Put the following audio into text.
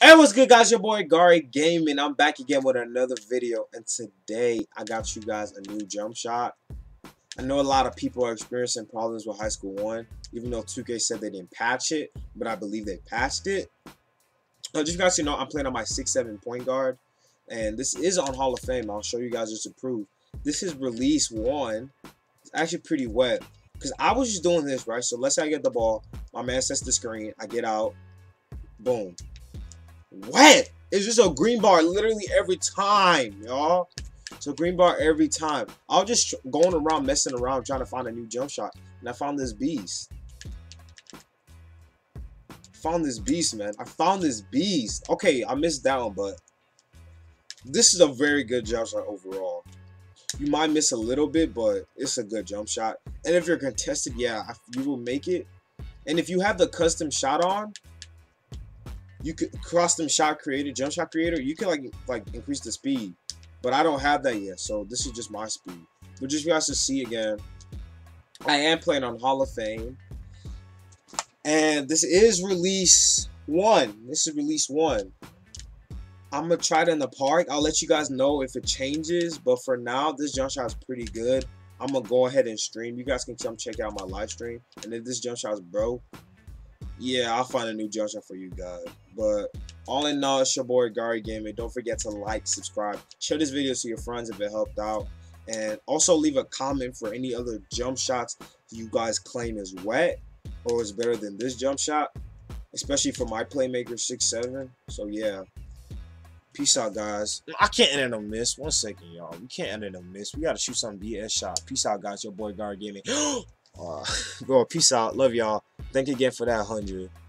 Hey, what's good, guys? Your boy Ghari Gaming. I'm back again with another video, and today I got you guys a new jump shot. I know a lot of people are experiencing problems with High School 1, even though 2K said they didn't patch it, but I believe they patched it. Just you guys to know, I'm playing on my 6'7" point guard, and this is on Hall of Fame. I'll show you guys just to prove. This is release 1. It's actually pretty wet, because I was just doing this, right? So let's say I get the ball. My man sets the screen. I get out. Boom. Wet. It's just a green bar literally every time, y'all. So green bar every time. I was just going around messing around trying to find a new jump shot, and I found this beast. I found this beast. Okay, I missed that one, but this is a very good jump shot overall. You might miss a little bit, but it's a good jump shot. And if you're contested, yeah, you will make it. And if you have the custom shot on, you could custom shot creator, jump shot creator, you can like increase the speed, but I don't have that yet, so this is just my speed. But just for you guys to see again, I am playing on Hall of Fame, and this is release 1. I'm gonna try it in the park. I'll let you guys know if it changes, but for now, this jump shot is pretty good. I'm gonna go ahead and stream. You guys can come check out my live stream, and if this jump shot is broke, yeah, I'll find a new jump shot for you guys. But all in all, it's your boy Ghari Gaming. Don't forget to like, subscribe, share this video to your friends if it helped out, and also leave a comment for any other jump shots you guys claim is wet or is better than this jump shot, especially for my playmaker 6'7". So yeah, peace out, guys. I can't end in a miss. One second, y'all. We can't end in a miss. We gotta shoot some BS shot. Peace out, guys. Your boy Ghari Gaming. Bro, peace out. Love y'all. Thank you again for that 100.